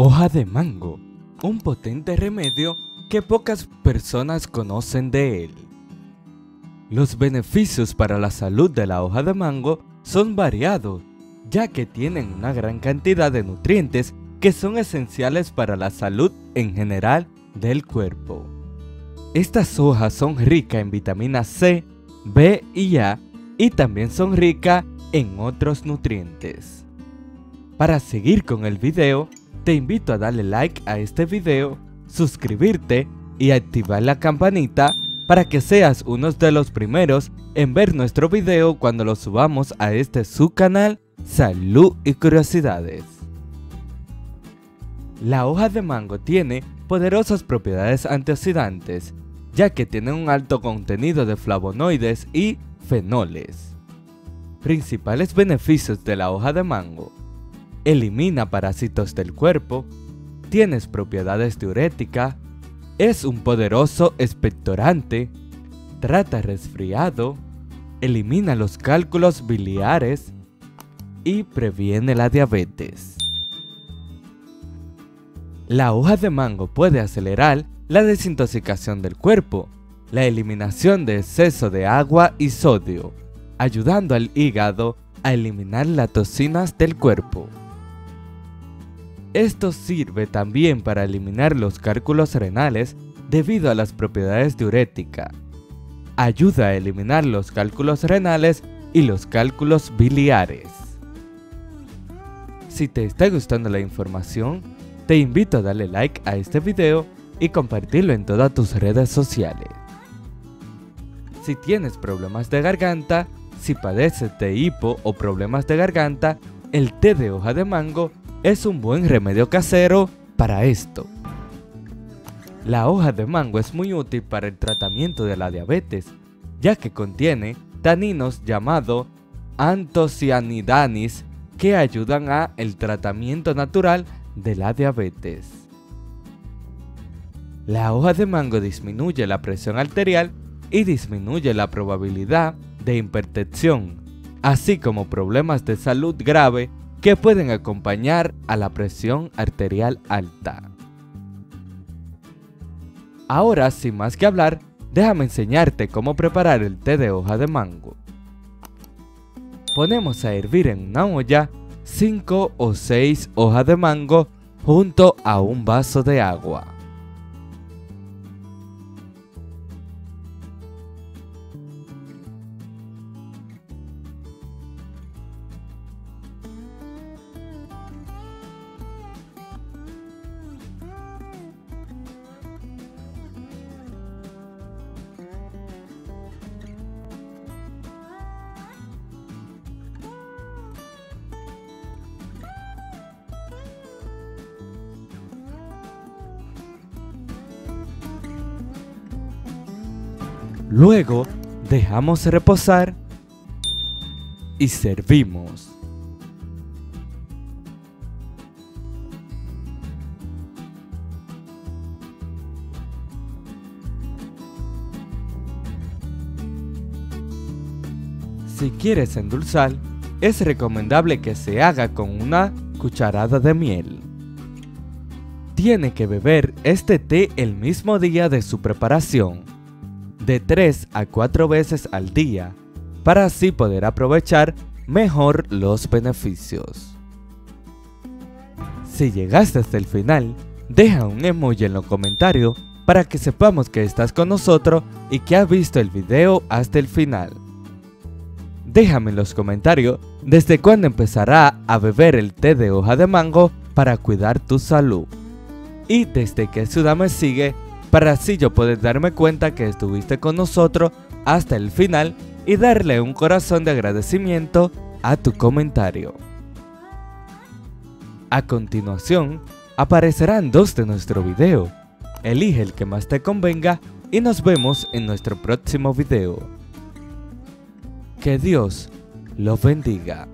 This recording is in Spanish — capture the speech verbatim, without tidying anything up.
Hoja de mango, un potente remedio que pocas personas conocen de él. Los beneficios para la salud de la hoja de mango son variados, ya que tienen una gran cantidad de nutrientes que son esenciales para la salud en general del cuerpo. Estas hojas son ricas en vitamina C, B y A, y también son ricas en otros nutrientes. Para seguir con el video, te invito a darle like a este video, suscribirte y activar la campanita para que seas uno de los primeros en ver nuestro video cuando lo subamos a este su canal Salud y Curiosidades. La hoja de mango tiene poderosas propiedades antioxidantes, ya que tiene un alto contenido de flavonoides y fenoles. Principales beneficios de la hoja de mango: elimina parásitos del cuerpo, tienes propiedades diuréticas, es un poderoso expectorante, trata resfriado, elimina los cálculos biliares y previene la diabetes. La hoja de mango puede acelerar la desintoxicación del cuerpo, la eliminación de exceso de agua y sodio, ayudando al hígado a eliminar las toxinas del cuerpo. Esto sirve también para eliminar los cálculos renales debido a las propiedades diuréticas. Ayuda a eliminar los cálculos renales y los cálculos biliares. Si te está gustando la información, te invito a darle like a este video y compartirlo en todas tus redes sociales. Si tienes problemas de garganta, si padeces de hipo o problemas de garganta, el té de hoja de mango es un buen remedio casero para esto. La hoja de mango es muy útil para el tratamiento de la diabetes, ya que contiene taninos llamados antocianidanes que ayudan a el tratamiento natural de la diabetes. La hoja de mango disminuye la presión arterial y disminuye la probabilidad de hipertensión, así como problemas de salud grave que pueden acompañar a la presión arterial alta. Ahora, sin más que hablar, déjame enseñarte cómo preparar el té de hoja de mango. Ponemos a hervir en una olla cinco o seis hojas de mango junto a un vaso de agua. Luego, dejamos reposar y servimos. Si quieres endulzar, es recomendable que se haga con una cucharada de miel. Tiene que beber este té el mismo día de su preparación, de tres a cuatro veces al día, para así poder aprovechar mejor los beneficios. Si llegaste hasta el final, deja un emoji en los comentarios para que sepamos que estás con nosotros y que has visto el video hasta el final. Déjame en los comentarios desde cuándo empezará a beber el té de hoja de mango para cuidar tu salud y desde qué ciudad me sigue, para así yo poder darme cuenta que estuviste con nosotros hasta el final y darle un corazón de agradecimiento a tu comentario. A continuación, aparecerán dos de nuestro video. Elige el que más te convenga y nos vemos en nuestro próximo video. Que Dios los bendiga.